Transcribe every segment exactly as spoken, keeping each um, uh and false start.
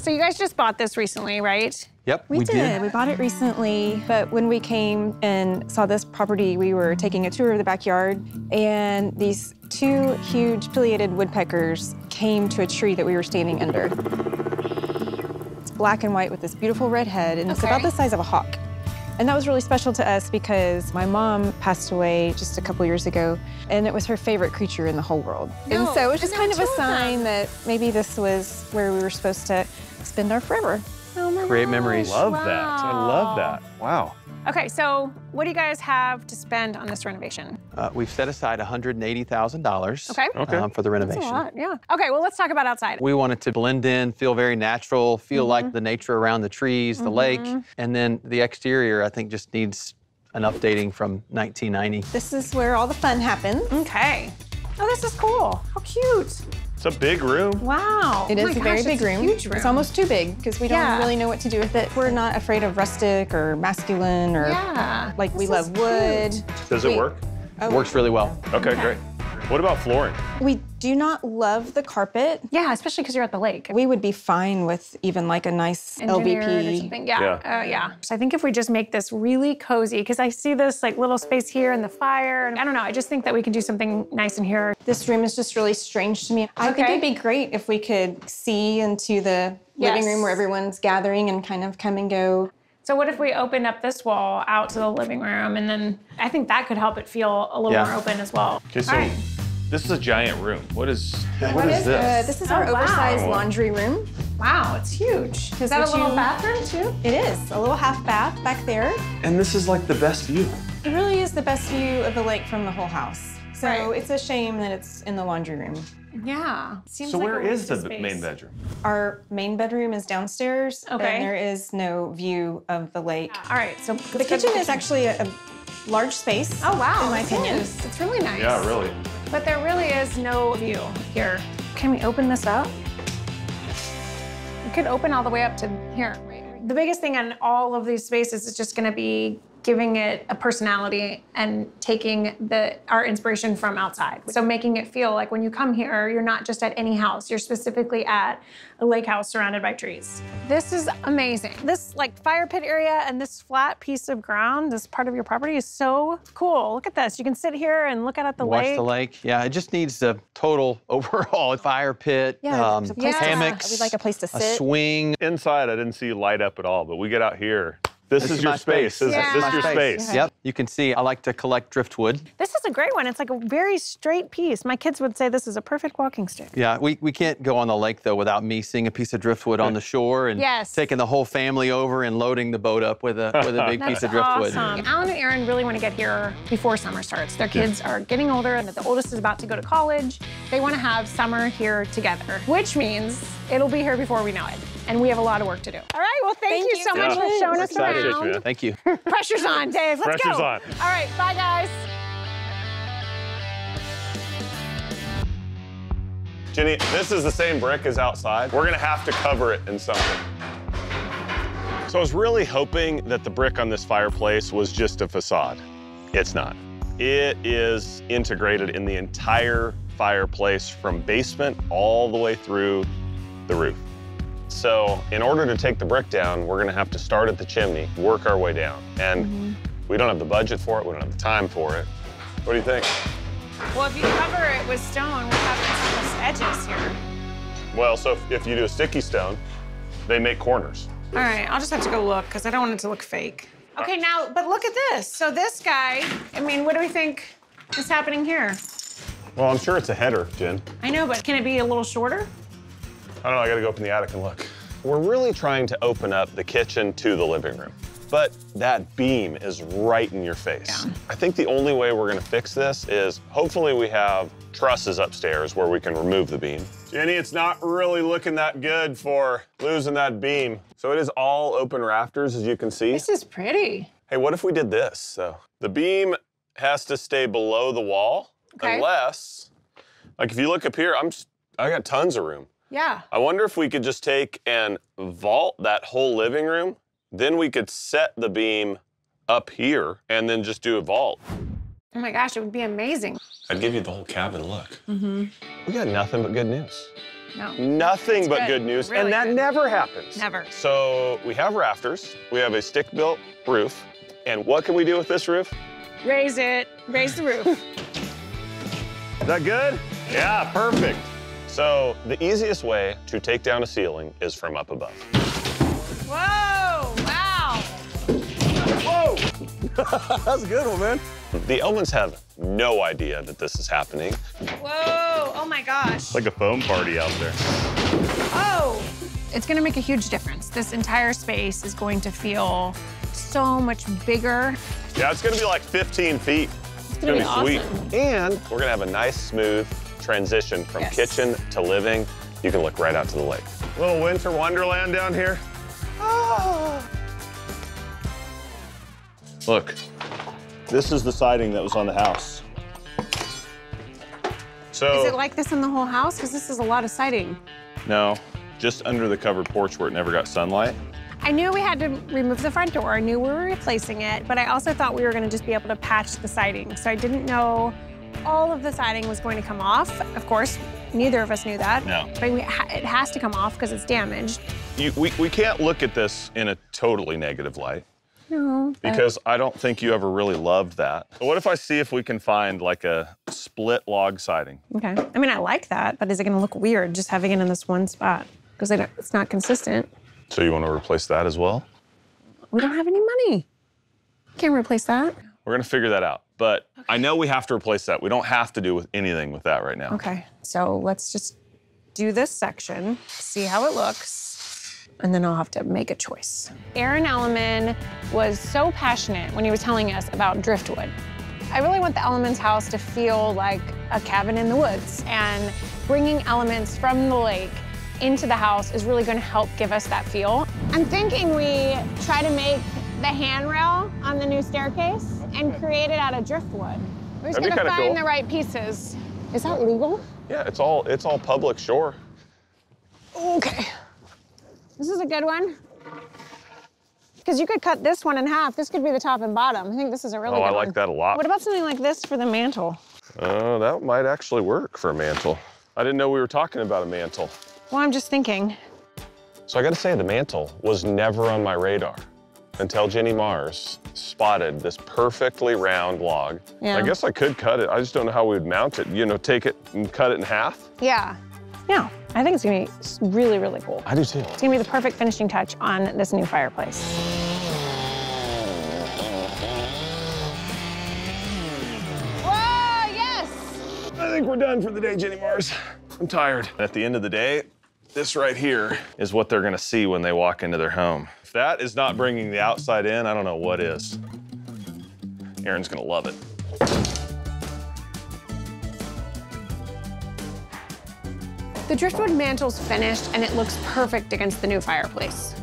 So you guys just bought this recently, right? Yep, we, we did. did. We bought it recently, but when we came and saw this property, we were taking a tour of the backyard, and these two huge pileated woodpeckers came to a tree that we were standing under. It's black and white with this beautiful red head, and okay. it's about the size of a hawk. And that was really special to us because my mom passed away just a couple years ago, and it was her favorite creature in the whole world. No, and so it was just kind of a sign that maybe this was where we were supposed to spend our forever. Oh my Great gosh. memories. I love wow. that. I love that. Wow. Okay, so what do you guys have to spend on this renovation? Uh, we've set aside one hundred eighty thousand dollars okay. okay. um, for the renovation. That's a lot, yeah. Okay, well, let's talk about outside. We want it to blend in, feel very natural, feel mm-hmm. like the nature around the trees, the mm-hmm. lake, and then the exterior, I think, just needs an updating from nineteen ninety. This is where all the fun happens. Okay. Oh, this is cool. How cute. It's a big room. Wow. It is a very big room. Huge room. It's almost too big because we don't really know what to do with it. We're not afraid of rustic or masculine or yeah. like we love wood. Does it work? It works really well. Okay, great. What about flooring? We do not love the carpet. Yeah, especially because you're at the lake. We would be fine with even like a nice L V P. Or something. Yeah, yeah. Uh, yeah. So I think if we just make this really cozy, because I see this like little space here and the fire, and I don't know, I just think that we could do something nice in here. This room is just really strange to me. I okay. think it'd be great if we could see into the yes. living room where everyone's gathering and kind of come and go. So what if we opened up this wall out to the living room, and then I think that could help it feel a little yeah. more open as well. Okay, so All right. this is a giant room. What is what, what is, is this? Uh, this is oh, our wow. oversized laundry room. Wow, it's huge. Is that a little you, bathroom too? It is, a little half bath back there. And this is like the best view. It really is the best view of the lake from the whole house. So right. it's a shame that it's in the laundry room. Yeah. Seems so like where is the space. main bedroom? Our main bedroom is downstairs. Okay. And there is no view of the lake. Yeah. All right. So the kitchen, kitchen is actually a, a large space. Oh wow. In my opinion, nice. It's really nice. Yeah, really. But there really is no view here. Can we open this up? We could open all the way up to here. The biggest thing on all of these spaces is just going to be giving it a personality and taking the our inspiration from outside. So making it feel like when you come here, you're not just at any house, you're specifically at a lake house surrounded by trees. This is amazing. This like fire pit area and this flat piece of ground, this part of your property is so cool. Look at this, you can sit here and look out at the Watch lake. Watch the lake, yeah, it just needs a total overhaul fire pit, yeah, um, yeah. hammocks, we'd like a place to sit. A swing. Inside I didn't see light up at all, but we get out here. This, this is, is your space. space. Yeah. This is your space. Yeah. Yep. You can see I like to collect driftwood. This is a great one. It's like a very straight piece. My kids would say this is a perfect walking stick. Yeah, we, we can't go on the lake, though, without me seeing a piece of driftwood on the shore and yes. taking the whole family over and loading the boat up with a, with a big piece of driftwood. Awesome. Alan and Erin really want to get here before summer starts. Their kids yeah. are getting older, and the oldest is about to go to college. They want to have summer here together, which means it'll be here before we know it. And we have a lot of work to do. All right, well, thank, thank you so you. much yeah. for showing We're us excited. around. You, thank you. Pressure's on, Dave. Let's Pressure's go. on. All right, bye, guys. Jenny, this is the same brick as outside. We're going to have to cover it in something. So I was really hoping that the brick on this fireplace was just a facade. It's not. It is integrated in the entire fireplace from basement all the way through the roof. So in order to take the brick down, we're gonna have to start at the chimney, work our way down. And mm-hmm. we don't have the budget for it, we don't have the time for it. What do you think? Well, if you cover it with stone, we're having some edges here. Well, so if, if you do a sticky stone, they make corners. All right, I'll just have to go look, because I don't want it to look fake. Okay, now, but look at this. So this guy, I mean, what do we think is happening here? Well, I'm sure it's a header, Jen. I know, but can it be a little shorter? I don't know, I gotta go up in the attic and look. We're really trying to open up the kitchen to the living room, but that beam is right in your face. Yeah. I think the only way we're gonna fix this is hopefully we have trusses upstairs where we can remove the beam. Jenny, it's not really looking that good for losing that beam. So it is all open rafters, as you can see. This is pretty. Hey, what if we did this? So the beam has to stay below the wall, okay. unless, like if you look up here, I'm just, I got tons of room. Yeah. I wonder if we could just take and vault that whole living room, then we could set the beam up here and then just do a vault. Oh my gosh, it would be amazing. I'd give you the whole cabin look. Mm-hmm. We got nothing but good news. No. Nothing but good news, and that never happens. Never. So we have rafters, we have a stick-built roof, and what can we do with this roof? Raise it, raise the roof. Is that good? Yeah, perfect. So the easiest way to take down a ceiling is from up above. Whoa, wow. Whoa, that's a good one, man. The Ellmans have no idea that this is happening. Whoa, oh my gosh. It's like a foam party out there. Oh. It's gonna make a huge difference. This entire space is going to feel so much bigger. Yeah, it's gonna be like fifteen feet. It's gonna, it's gonna be, be awesome. Sweet. And we're gonna have a nice, smooth transition from yes. kitchen to living. You can look right out to the lake. A little winter wonderland down here. Oh. Look, this is the siding that was on the house. So is it like this in the whole house? Because this is a lot of siding. No, just under the covered porch where it never got sunlight. I knew we had to remove the front door. I knew we were replacing it, but I also thought we were going to just be able to patch the siding. So I didn't know all of the siding was going to come off. Of course, neither of us knew that. No. But we ha it has to come off because it's damaged. You, we, we can't look at this in a totally negative light. No. Because but... I don't think you ever really loved that. But what if I see if we can find like a split log siding? Okay. I mean, I like that, but is it going to look weird just having it in this one spot? Because it's not consistent. So you want to replace that as well? We don't have any money. Can't replace that. We're going to figure that out. But okay. I know we have to replace that. We don't have to do with anything with that right now. Okay. So let's just do this section, see how it looks, and then I'll have to make a choice. Aaron Ellman was so passionate when he was telling us about driftwood. I really want the Ellman's house to feel like a cabin in the woods, and bringing elements from the lake into the house is really going to help give us that feel. I'm thinking we try to make the handrail on the new staircase and create it out of driftwood. We're just going to find cool. the right pieces. Is that legal? Yeah, it's all it's all public shore. Okay. This is a good one. Because you could cut this one in half. This could be the top and bottom. I think this is a really oh, good one. Oh, I like one. that a lot. What about something like this for the mantle? Oh, uh, that might actually work for a mantle. I didn't know we were talking about a mantle. Well, I'm just thinking. So I gotta say, the mantle was never on my radar until Jenny Marrs spotted this perfectly round log. Yeah. I guess I could cut it. I just don't know how we would mount it. You know, take it and cut it in half. Yeah. Yeah. I think it's gonna be really, really cool. I do too. It's gonna be the perfect finishing touch on this new fireplace. Whoa, yes! I think we're done for the day, Jenny Marrs. I'm tired. At the end of the day, this right here is what they're gonna see when they walk into their home. If that is not bringing the outside in, I don't know what is. Erin's gonna love it. The driftwood mantle's finished and it looks perfect against the new fireplace.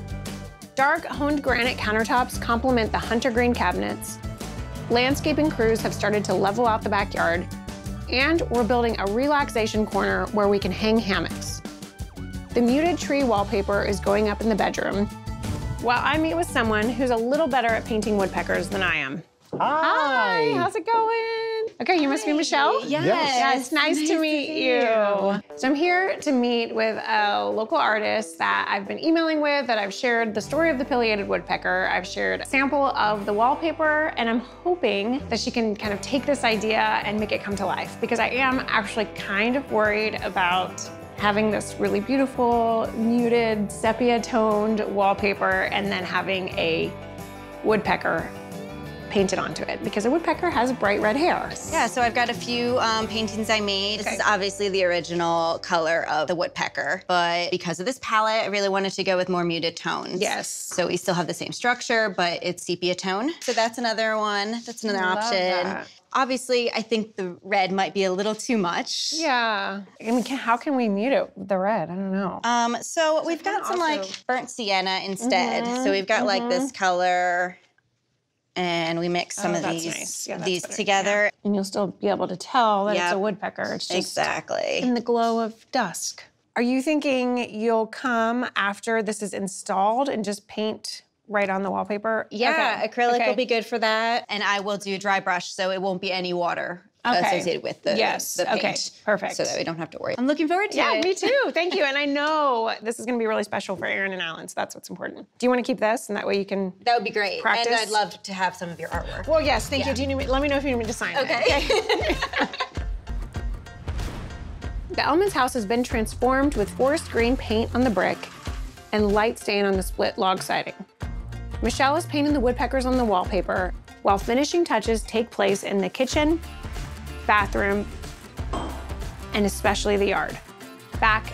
Dark honed granite countertops complement the hunter green cabinets. Landscaping crews have started to level out the backyard, and we're building a relaxation corner where we can hang hammocks. The muted tree wallpaper is going up in the bedroom, while I meet with someone who's a little better at painting woodpeckers than I am. Hi! Hi, how's it going? Okay, you must Hi. be Michelle? Yes. Yes, nice, nice to meet to you. you. So I'm here to meet with a local artist that I've been emailing with, that I've shared the story of the pileated woodpecker. I've shared a sample of the wallpaper, and I'm hoping that she can kind of take this idea and make it come to life, because I am actually kind of worried about having this really beautiful, muted, sepia-toned wallpaper and then having a woodpecker painted onto it, because a woodpecker has bright red hair. Yeah, so I've got a few um, paintings I made. Okay. This is obviously the original color of the woodpecker, but because of this palette, I really wanted to go with more muted tones. Yes. So we still have the same structure, but it's sepia tone. So that's another one. That's another I love option. That. Obviously, I think the red might be a little too much. Yeah. I mean, can, how can we mute it, the red? I don't know. Um, so we've got some also... like burnt sienna instead. Mm-hmm. So we've got mm-hmm. like this color, and we mix some oh, of these nice. yeah, these better. together. Yeah. And you'll still be able to tell that yep. it's a woodpecker. It's just exactly. in the glow of dusk. Are you thinking you'll come after this is installed and just paint right on the wallpaper? Yeah, okay. acrylic okay. will be good for that. And I will do dry brush, so it won't be any water okay. associated with the, yes. the paint. Okay, perfect. So that we don't have to worry. I'm looking forward to yeah, it. Yeah, me too. Thank you. And I know this is going to be really special for Erin and Alan, so that's what's important. Do you want to keep this, and that way you can That would be great. Practice? And I'd love to have some of your artwork. Well, yes, thank yeah. you. Do you need me, let me know if you need me to sign okay. it. Okay. The Ellman's house has been transformed with forest green paint on the brick and light stain on the split log siding. Michelle is painting the woodpeckers on the wallpaper, while finishing touches take place in the kitchen, bathroom, and especially the yard, back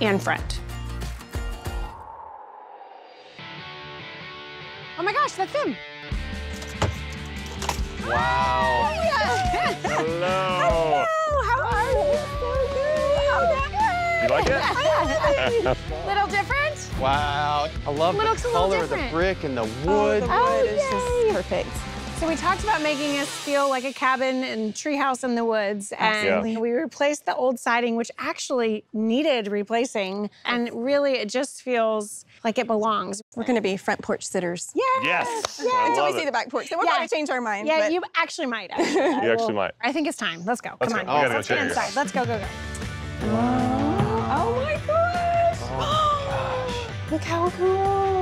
and front. Oh my gosh, that's him. Wow. Oh, yeah. Hello. Hello, how are you? So good. Oh, good. You like it? Little different? Wow, I love the color of the brick and the wood. Oh, the wood oh, is yay. just perfect. So we talked about making us feel like a cabin and treehouse in the woods, and yeah. we replaced the old siding, which actually needed replacing, and really it just feels like it belongs. We're going to be front porch sitters. Yes. Yes. yes. Until we it. see the back porch, then we'll yeah. probably change our mind. Yeah, but... you actually might. Actually. you will... actually might. I think it's time. Let's go. Let's Come go. on. Oh, let's go inside. Let's go. Go. Go. Oh, oh my gosh. Oh. Look how cool!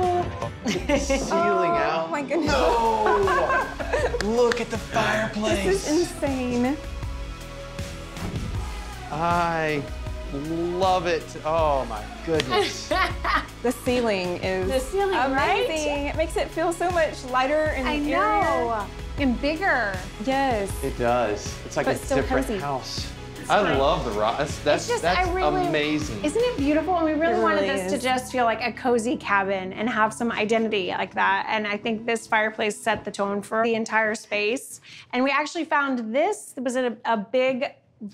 It's ceiling oh, out. Oh my goodness. No. Look at the fireplace. This is insane. I love it. Oh my goodness. The ceiling is the ceiling, amazing. Right? It makes it feel so much lighter and I know. Area. And bigger. Yes. It does. It's like but a still different cozy. house. I love the rock. That's that's, just, that's really, amazing. Isn't it beautiful? And we really, really wanted this is. to just feel like a cozy cabin and have some identity like that. And I think this fireplace set the tone for the entire space. And we actually found this was a, a big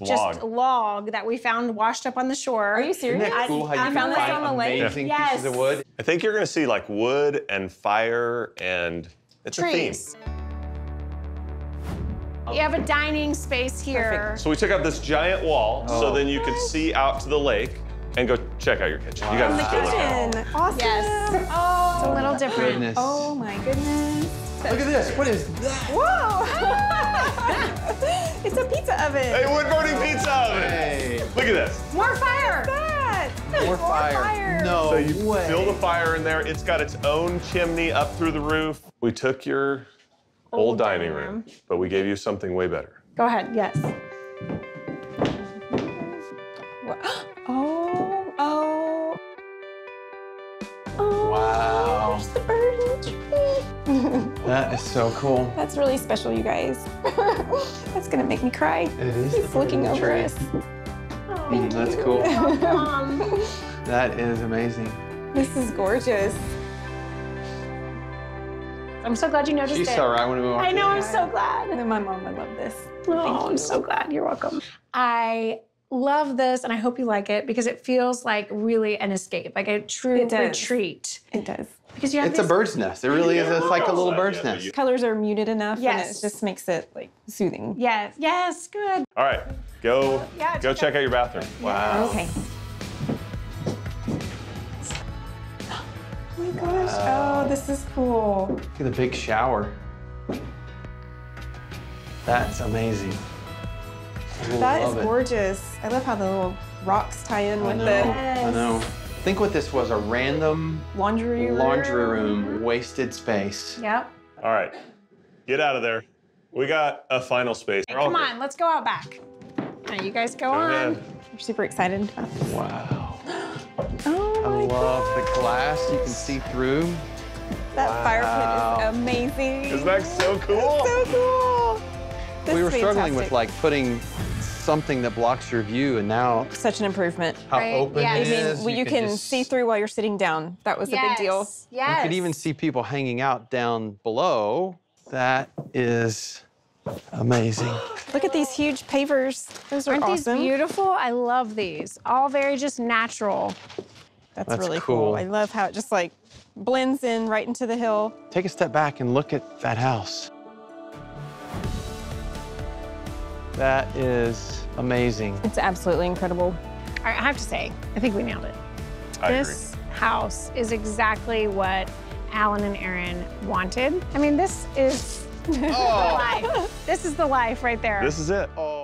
just log. log that we found washed up on the shore. Are you serious? Isn't that cool how you I, can found find this on the lake. Amazing yes. pieces of wood. I think you're going to see like wood and fire and it's Trees. a theme. You have a dining space here. Perfect. So we took out this giant wall, oh. so then you could see out to the lake and go check out your kitchen. Wow. You guys just go look at it. Awesome. Yes. Oh, it's a little different. Goodness. Oh my goodness. Look at this. What is that? Whoa! It's a pizza oven. Hey, wood burning pizza oven. Hey. Look at this. More fire. More, More fire. fire. No. So you way. build a fire in there. It's got its own chimney up through the roof. We took your. Old dining room, but we gave you something way better. Go ahead, yes. Oh, oh. Oh, wow. There's the bird. That is so cool. That's really special, you guys. That's gonna make me cry. It is. He's looking over us. Oh, mm, that's cool. That is amazing. This is gorgeous. I'm so glad you noticed She's it. She's so right when we walked I know, in. I'm so glad. And then my mom would love this. Oh, I'm so glad. You're welcome. I love this, and I hope you like it, because it feels like really an escape, like a true it retreat. It does. Because you have It's these... a bird's nest. It really is. It's like a little bird's nest. Colors are muted enough, yes. and it just makes it like soothing. Yes. Yes, good. All right, go, yeah, go check out your bathroom. Wow. Okay. Oh my gosh, wow. Oh, this is cool. Look at the big shower. That's amazing. That is it. gorgeous. I love how the little rocks tie in I with know, it. Yes. I know. I think what this was, a random laundry, laundry room. room, wasted space. Yep. All right, get out of there. We got a final space. Hey, come on, good. let's go out back. All right, you guys go, go on. Ahead. We're super excited. Wow. Oh. I love the glass you can see through. That wow. fire pit is amazing. Isn't that so cool? That's so cool. This we were fantastic. struggling with like putting something that blocks your view, and now such an improvement. How right? open yeah. it I mean, is. Well, you, you can, can just... see through while you're sitting down. That was yes. a big deal. Yes. You could even see people hanging out down below. That is amazing. Look at these huge pavers. Those are Aren't awesome. These beautiful? I love these. All very just natural. That's, That's really cool. cool. I love how it just like blends in right into the hill. Take a step back and look at that house. That is amazing. It's absolutely incredible. All right, I have to say, I think we nailed it. I this agree. house is exactly what Alan and Erin wanted. I mean, this is Oh. This is the life right there. This is it. Oh.